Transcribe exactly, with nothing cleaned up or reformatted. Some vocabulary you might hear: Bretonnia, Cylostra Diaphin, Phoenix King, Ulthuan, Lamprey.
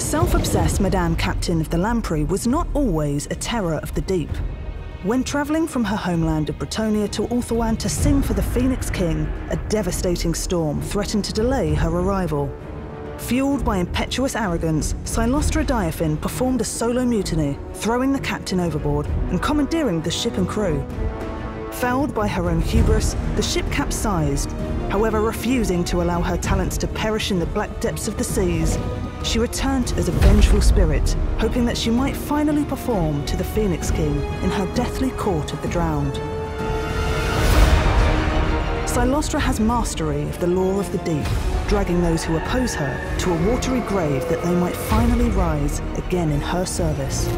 The self-obsessed Madame Captain of the Lamprey was not always a terror of the deep. When travelling from her homeland of Bretonnia to Ulthuan to sing for the Phoenix King, a devastating storm threatened to delay her arrival. Fueled by impetuous arrogance, Cylostra Diaphin performed a solo mutiny, throwing the captain overboard and commandeering the ship and crew. Felled by her own hubris, the ship capsized, however refusing to allow her talents to perish in the black depths of the seas. She returned as a vengeful spirit, hoping that she might finally perform to the Phoenix King in her deathly court of the drowned. Cylostra has mastery of the law of the deep, dragging those who oppose her to a watery grave that they might finally rise again in her service.